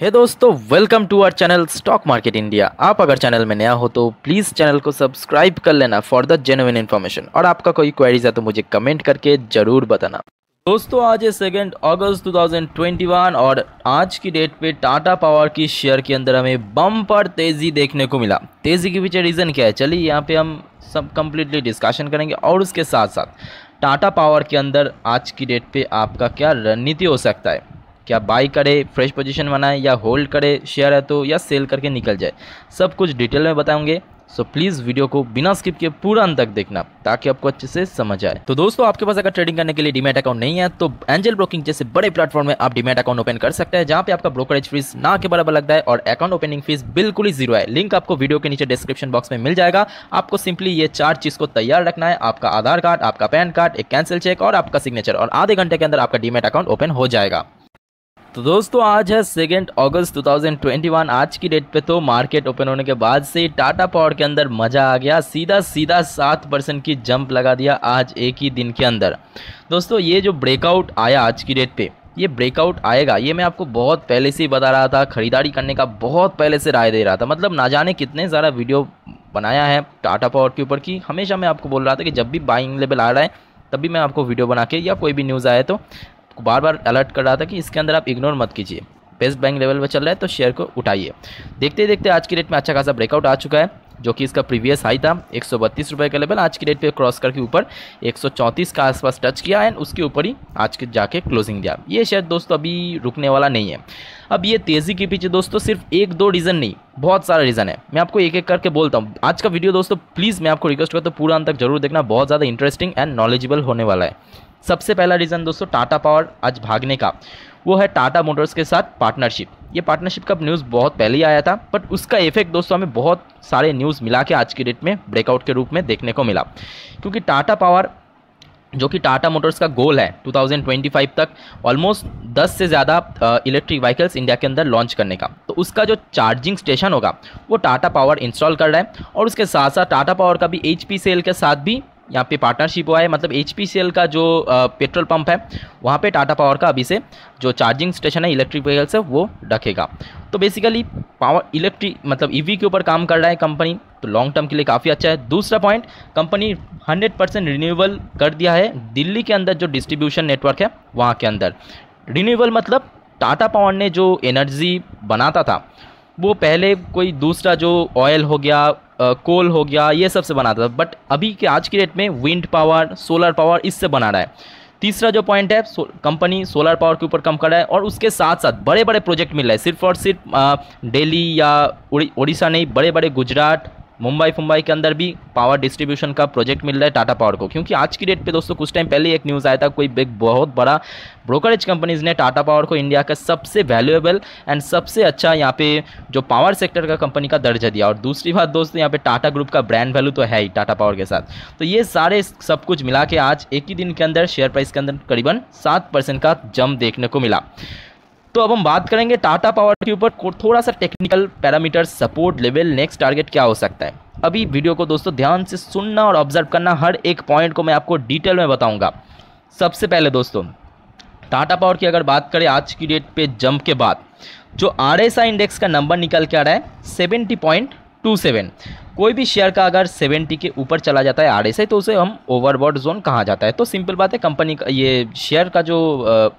हे दोस्तों, welcome to our channel stock market India. आप अगर चैनल में नया हो तो प्लीज़ चैनल को सब्सक्राइब कर लेना फॉर द जेन्युइन इन्फॉर्मेशन। और आपका कोई क्वेरीज है तो मुझे कमेंट करके ज़रूर बताना। दोस्तों, आज है 2 अगस्त 2021 और आज की डेट पे टाटा पावर की शेयर के अंदर हमें बम्पर तेज़ी देखने को मिला। तेज़ी के पीछे रीज़न क्या है, चलिए यहाँ पे हम सब कम्प्लीटली डिस्कशन करेंगे और उसके साथ साथ टाटा पावर के अंदर आज की डेट पे आपका क्या रणनीति हो सकता है, क्या बाई करे, फ्रेश पोजीशन बनाए या होल्ड करे शेयर है तो, या सेल करके निकल जाए, सब कुछ डिटेल में बताएंगे। सो प्लीज़ वीडियो को बिना स्किप किए पूरा अंत तक देखना ताकि आपको अच्छे से समझ आए। तो दोस्तों, आपके पास अगर ट्रेडिंग करने के लिए डीमैट अकाउंट नहीं है तो एंजल ब्रोकिंग जैसे बड़े प्लेटफॉर्म में आप डीमैट अकाउंट ओपन कर सकते हैं, जहाँ पे आपका ब्रोकरेज फीस ना के बराबर लगता है और अकाउंट ओपनिंग फीस बिल्कुल ही जीरो है। लिंक आपको वीडियो के नीचे डिस्क्रिप्शन बॉक्स में मिल जाएगा। आपको सिंपली ये 4 चीज़ को तैयार रखना है, आपका आधार कार्ड, आपका पैन कार्ड, एक कैंसिल चेक और आपका सिग्नेचर, और आधे घंटे के अंदर आपका डीमैट अकाउंट ओपन हो जाएगा। तो दोस्तों, आज है 2 अगस्त 2021। आज की डेट पे तो मार्केट ओपन होने के बाद से टाटा पावर के अंदर मज़ा आ गया, सीधा 7% की जंप लगा दिया आज एक ही दिन के अंदर। दोस्तों, ये जो ब्रेकआउट आया आज की डेट पे, ये ब्रेकआउट आएगा ये मैं आपको बहुत पहले से ही बता रहा था, खरीदारी करने का बहुत पहले से राय दे रहा था। मतलब ना जाने कितने सारा वीडियो बनाया है टाटा पावर के ऊपर कि हमेशा मैं आपको बोल रहा था कि जब भी बाइंग लेवल आ रहा है तब भी मैं आपको वीडियो बना के या कोई भी न्यूज़ आए तो बार बार अलर्ट कर रहा था कि इसके अंदर आप इग्नोर मत कीजिए। बेस्ट बैंक लेवल पर चल रहा है तो शेयर को उठाइए। देखते देखते आज की डेट में अच्छा खासा ब्रेकआउट आ चुका है, जो कि इसका प्रीवियस हाई था 132 रुपये का लेवल, आज की डेट पे क्रॉस करके ऊपर 134 का आसपास टच किया एंड उसके ऊपर ही आज के जाके क्लोजिंग दिया। ये शेयर दोस्तों अभी रुकने वाला नहीं है। अब ये तेज़ी के पीछे दोस्तों सिर्फ 1-2 रीज़न नहीं, बहुत सारा रीज़न है। मैं आपको एक एक करके बोलता हूँ। आज का वीडियो दोस्तों प्लीज़ मैं आपको रिक्वेस्ट करता हूँ पूरा अंत तक जरूर देखना, बहुत ज़्यादा इंटरेस्टिंग एंड नॉलेजेबल होने वाला है। सबसे पहला रीज़न दोस्तों टाटा पावर आज भागने का, वो है टाटा मोटर्स के साथ पार्टनरशिप। ये पार्टनरशिप का न्यूज़ बहुत पहले ही आया था, बट उसका इफेक्ट दोस्तों हमें बहुत सारे न्यूज़ मिला के आज की डेट में ब्रेकआउट के रूप में देखने को मिला। क्योंकि टाटा पावर जो कि टाटा मोटर्स का गोल है 2025 तक ऑलमोस्ट 10 से ज़्यादा इलेक्ट्रिक व्हीकल्स इंडिया के अंदर लॉन्च करने का, तो उसका जो चार्जिंग स्टेशन होगा वो टाटा पावर इंस्टॉल कर रहा है। और उसके साथ साथ टाटा पावर का भी HPCL के साथ भी यहाँ पे पार्टनरशिप हुआ है। मतलब HPCL का जो पेट्रोल पंप है वहाँ पे टाटा पावर का अभी से जो चार्जिंग स्टेशन है इलेक्ट्रिक व्हीकल से वो रखेगा। तो बेसिकली पावर इलेक्ट्रिक मतलब EV के ऊपर काम कर रहा है कंपनी, तो लॉन्ग टर्म के लिए काफ़ी अच्छा है। दूसरा पॉइंट, कंपनी 100% रिन्यूएबल कर दिया है दिल्ली के अंदर जो डिस्ट्रीब्यूशन नेटवर्क है वहाँ के अंदर। रिन्यूएबल मतलब टाटा पावर ने जो एनर्जी बनाता था वो पहले कोई दूसरा जो ऑयल हो गया, कोल हो गया, ये सब से बनाता था, बट अभी के आज की डेट में विंड पावर, सोलर पावर इससे बना रहा है। तीसरा जो पॉइंट है, कंपनी सोलर पावर के ऊपर कम कर रहा है और उसके साथ साथ बड़े बड़े प्रोजेक्ट मिल रहे हैं। सिर्फ और सिर्फ दिल्ली या उड़ीसा नहीं, बड़े बड़े गुजरात, मुंबई के अंदर भी पावर डिस्ट्रीब्यूशन का प्रोजेक्ट मिल रहा है टाटा पावर को। क्योंकि आज की डेट पे दोस्तों कुछ टाइम पहले एक न्यूज़ आया था, कोई बिग बहुत बड़ा ब्रोकरेज कंपनीज़ ने टाटा पावर को इंडिया का सबसे वैल्यूएबल एंड सबसे अच्छा यहाँ पे जो पावर सेक्टर का कंपनी का दर्जा दिया। और दूसरी बात दोस्तों, यहाँ पे टाटा ग्रुप का ब्रांड वैल्यू तो है ही टाटा पावर के साथ। तो ये सारे सब कुछ मिला के आज एक ही दिन के अंदर शेयर प्राइस के अंदर करीबन 7% का जंप देखने को मिला। तो अब हम बात करेंगे टाटा पावर के ऊपर थोड़ा सा technical parameter, support level, next target क्या हो सकता है। अभी वीडियो को दोस्तों ध्यान से सुनना और ऑब्जर्व करना, हर एक पॉइंट को मैं आपको डिटेल में बताऊंगा। सबसे पहले दोस्तों टाटा पावर की अगर बात करें आज की डेट पे जंप के बाद, जो RSI इंडेक्स का नंबर निकल के आ रहा है 70.27, कोई भी शेयर का अगर 70 के ऊपर चला जाता है RSI तो उसे हम ओवरबॉट जोन कहा जाता है। तो सिंपल बात है, कंपनी का ये शेयर का जो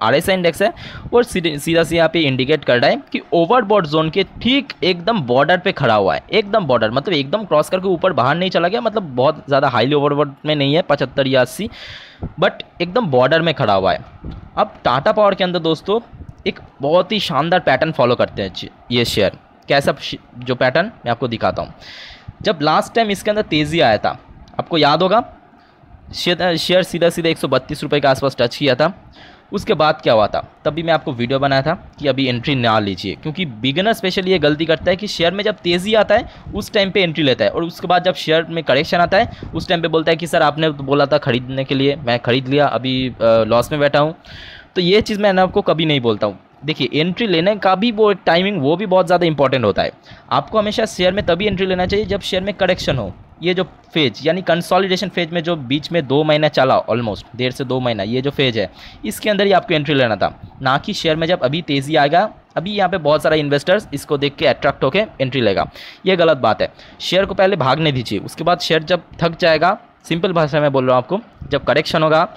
RSI इंडेक्स है वो सीधा से यहाँ पे इंडिकेट कर रहा है कि ओवरबॉट जोन के ठीक एकदम बॉर्डर पे खड़ा हुआ है। एकदम बॉर्डर मतलब एकदम क्रॉस करके ऊपर बाहर नहीं चला गया, मतलब बहुत ज़्यादा हाईली ओवरबॉट में नहीं है 75 या 80, बट एकदम बॉर्डर में खड़ा हुआ है। अब टाटा पावर के अंदर दोस्तों एक बहुत ही शानदार पैटर्न फॉलो करते हैं ये शेयर। कैसा जो पैटर्न मैं आपको दिखाता हूँ। जब लास्ट टाइम इसके अंदर तेज़ी आया था आपको याद होगा, शेयर सीधा 132 रुपये के आसपास टच किया था। उसके बाद क्या हुआ था, तब भी मैं आपको वीडियो बनाया था कि अभी एंट्री ना लीजिए, क्योंकि बिगिनर स्पेशली ये गलती करता है कि शेयर में जब तेज़ी आता है उस टाइम पे एंट्री लेता है और उसके बाद जब शेयर में करेक्शन आता है उस टाइम पे बोलता है कि सर आपने तो बोला था खरीदने के लिए, मैं ख़रीद लिया, अभी लॉस में बैठा हूँ। तो ये चीज़ मैं आपको कभी नहीं बोलता हूँ। देखिए, एंट्री लेने का भी वो टाइमिंग वो भी बहुत ज़्यादा इंपॉर्टेंट होता है। आपको हमेशा शेयर में तभी एंट्री लेना चाहिए जब शेयर में करेक्शन हो। ये जो फेज यानी कंसोलिडेशन फेज में जो बीच में 2 महीना चला, ऑलमोस्ट 1.5 से 2 महीना, ये जो फेज है इसके अंदर ही आपको एंट्री लेना था, ना कि शेयर में जब अभी तेज़ी आएगा अभी यहाँ पे बहुत सारा इन्वेस्टर्स इसको देख के अट्रैक्ट होकर एंट्री लेगा, ये गलत बात है। शेयर को पहले भागने दीजिए, उसके बाद शेयर जब थक जाएगा, सिंपल भाषा में बोल रहा हूँ आपको, जब करेक्शन होगा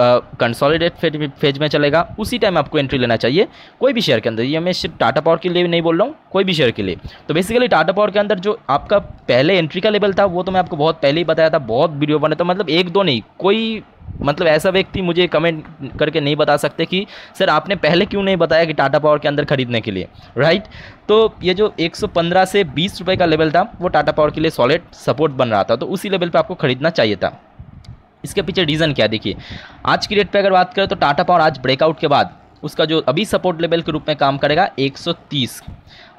कंसोलिडेट फेज में चलेगा, उसी टाइम आपको एंट्री लेना चाहिए कोई भी शेयर के अंदर। ये मैं सिर्फ टाटा पावर के लिए नहीं बोल रहा हूँ, कोई भी शेयर के लिए। तो बेसिकली टाटा पावर के अंदर जो आपका पहले एंट्री का लेवल था वो तो मैं आपको बहुत पहले ही बताया था, बहुत वीडियो बने, तो मतलब एक दो नहीं, कोई मतलब ऐसा व्यक्ति मुझे कमेंट करके नहीं बता सकते कि सर आपने पहले क्यों नहीं बताया कि टाटा पावर के अंदर खरीदने के लिए, राइट। तो ये जो 115 से 20 रुपये का लेवल था वो टाटा पावर के लिए सॉलिड सपोर्ट बन रहा था, तो उसी लेवल पर आपको खरीदना चाहिए था। इसके पीछे रीज़न क्या, देखिए आज की डेट पे अगर बात करें तो टाटा पावर आज ब्रेकआउट के बाद उसका जो अभी सपोर्ट लेवल के रूप में काम करेगा 130।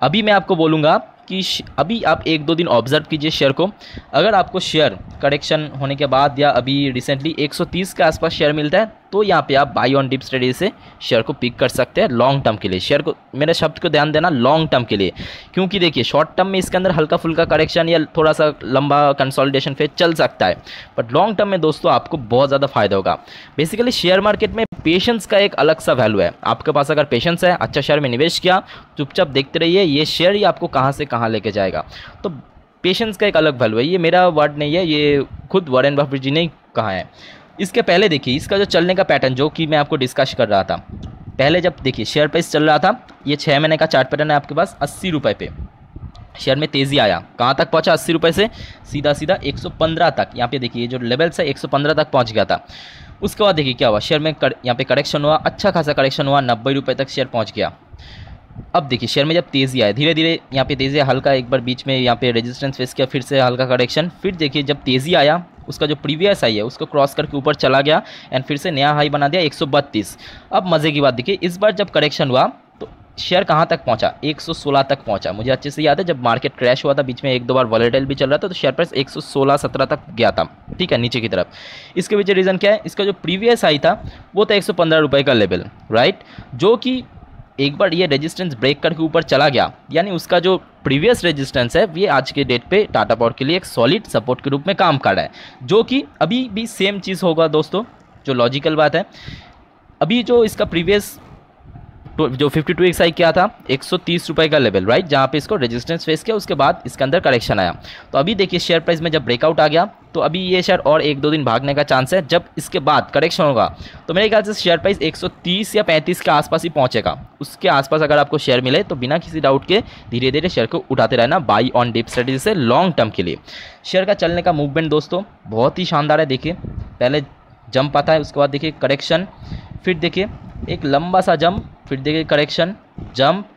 अभी मैं आपको बोलूँगा कि अभी आप एक दो दिन ऑब्जर्व कीजिए शेयर को, अगर आपको शेयर करेक्शन होने के बाद या अभी रिसेंटली 130 के आसपास शेयर मिलता है तो यहाँ पे आप बाई ऑन डिप स्ट्रेटेजी से शेयर को पिक कर सकते हैं लॉन्ग टर्म के लिए। शेयर को, मेरे शब्द को ध्यान देना, लॉन्ग टर्म के लिए, क्योंकि देखिए शॉर्ट टर्म में इसके अंदर हल्का फुल्का करेक्शन या थोड़ा सा लंबा कंसोलिडेशन फेज चल सकता है, बट लॉन्ग टर्म में दोस्तों आपको बहुत ज़्यादा फायदा होगा। बेसिकली शेयर मार्केट में पेशेंस का एक अलग सा वैल्यू है, आपके पास अगर पेशेंस है, अच्छा शेयर में निवेश किया, चुपचाप देखते रहिए ये शेयर ही आपको कहाँ से कहाँ लेके जाएगा। तो पेशेंस का एक अलग वैल्यू है, ये मेरा वर्ड नहीं है, ये खुद वॉरेन बफेट जी ने कहा है। इसके पहले देखिए इसका जो चलने का पैटर्न जो कि मैं आपको डिस्कस कर रहा था, पहले जब देखिए शेयर प्राइस चल रहा था, ये 6 महीने का चार्ट पैटर्न है आपके पास, 80 रुपये पे शेयर में तेज़ी आया, कहाँ तक पहुँचा, 80 रुपये से सीधा सीधा 115 तक, यहाँ पे देखिए जो लेवल्स है 115 तक पहुँच गया था। उसके बाद देखिए क्या हुआ, शेयर में यहाँ पे करेक्शन हुआ, अच्छा खासा करेक्शन हुआ, 90 रुपये तक शेयर पहुँच गया। अब देखिए शेयर में जब तेज़ी आए, धीरे धीरे यहाँ पे तेज़ी, हल्का एक बार बीच में यहाँ पे रेजिस्टेंस फेस किया, फिर से हल्का करेक्शन, फिर देखिए जब तेज़ी आया उसका जो प्रीवियस हाई है उसको क्रॉस करके ऊपर चला गया एंड फिर से नया हाई बना दिया 132। अब मज़े की बात देखिए, इस बार जब करेक्शन हुआ तो शेयर कहाँ तक पहुँचा, 116 तक पहुँचा। मुझे अच्छे से याद है जब मार्केट क्रैश हुआ था, बीच में एक दो बार वॉलेटाइल भी चल रहा था, तो शेयर प्राइस 116-17 तक गया था, ठीक है, नीचे की तरफ। इसके पीछे रीज़न क्या है, इसका जो प्रीवियस हाई था वो था 115 रुपये का लेवल, राइट, जो कि एक बार ये रेजिस्टेंस ब्रेक करके ऊपर चला गया, यानी उसका जो प्रीवियस रेजिस्टेंस है ये आज के डेट पे टाटा पावर के लिए एक सॉलिड सपोर्ट के रूप में काम कर रहा है, जो कि अभी भी सेम चीज़ होगा दोस्तों, जो लॉजिकल बात है। अभी जो इसका प्रीवियस जो 52 वीक्स हाई क्या था, 130 रुपये का लेवल, राइट, जहाँ पे इसको रेजिस्टेंस फेस किया, उसके बाद इसके अंदर करेक्शन आया। तो अभी देखिए शेयर प्राइस में जब ब्रेकआउट आ गया तो अभी ये शेयर और एक दो दिन भागने का चांस है, जब इसके बाद करेक्शन होगा तो मेरे ख्याल से शेयर प्राइस 130 या 35 के आसपास ही पहुँचेगा। उसके आसपास अगर आपको शेयर मिले तो बिना किसी डाउट के धीरे धीरे शेयर को उठाते रहना बाई ऑन डिप स्ट्रेटेजी से लॉन्ग टर्म के लिए। शेयर का चलने का मूवमेंट दोस्तों बहुत ही शानदार है, देखिए पहले जंप आता है, उसके बाद देखिए करेक्शन, फिर देखिए एक लंबा सा जंप, फिर देखिए करेक्शन, जंप,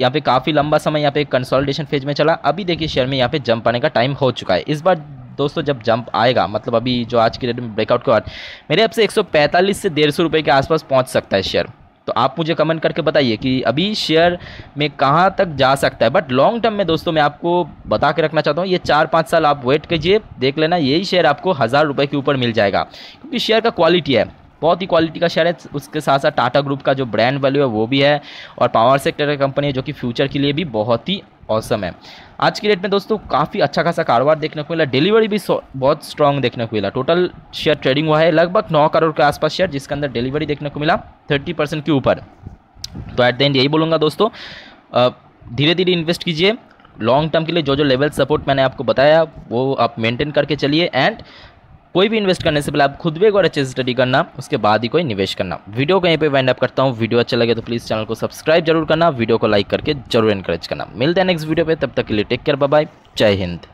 यहाँ पे काफ़ी लंबा समय यहाँ पे कंसोलिडेशन फेज में चला। अभी देखिए शेयर में यहाँ पे जंप आने का टाइम हो चुका है। इस बार दोस्तों जब जंप आएगा, मतलब अभी जो आज की डेट में ब्रेकआउट के बाद, मेरे आपसे 145 से 150 रुपये के आसपास पहुँच सकता है शेयर। तो आप मुझे कमेंट करके बताइए कि अभी शेयर में कहाँ तक जा सकता है, बट लॉन्ग टर्म में दोस्तों मैं आपको बता के रखना चाहता हूँ, ये 4-5 साल आप वेट कीजिए, देख लेना यही शेयर आपको 1000 रुपये के ऊपर मिल जाएगा, क्योंकि शेयर का क्वालिटी है, बहुत ही क्वालिटी का शेयर है। उसके साथ साथ टाटा ग्रुप का जो ब्रांड वैल्यू है वो भी है, और पावर सेक्टर की कंपनी है जो कि फ्यूचर के लिए भी बहुत ही ऑसम है। आज की डेट में दोस्तों काफ़ी अच्छा खासा कारोबार देखने को मिला, डिलीवरी भी बहुत स्ट्रांग देखने को मिला। टोटल शेयर ट्रेडिंग हुआ है लगभग 9 करोड़ के आसपास शेयर, जिसके अंदर डिलीवरी देखने को मिला 30% के ऊपर। तो एट द एंड यही बोलूँगा दोस्तों, धीरे धीरे इन्वेस्ट कीजिए लॉन्ग टर्म के लिए, जो जो लेवल सपोर्ट मैंने आपको बताया वो आप मेंटेन करके चलिए, एंड कोई भी इन्वेस्ट करने से पहले आप खुद भी एक बार अच्छे से स्टडी करना, उसके बाद ही कोई निवेश करना। वीडियो को यहीं पे वाइंड अप करता हूँ, वीडियो अच्छा लगे तो प्लीज़ चैनल को सब्सक्राइब जरूर करना, वीडियो को लाइक करके जरूर एनकरेज करना। मिलते हैं नेक्स्ट वीडियो पे, तब तक के लिए टेक केयर, बाय बाय, जय हिंद।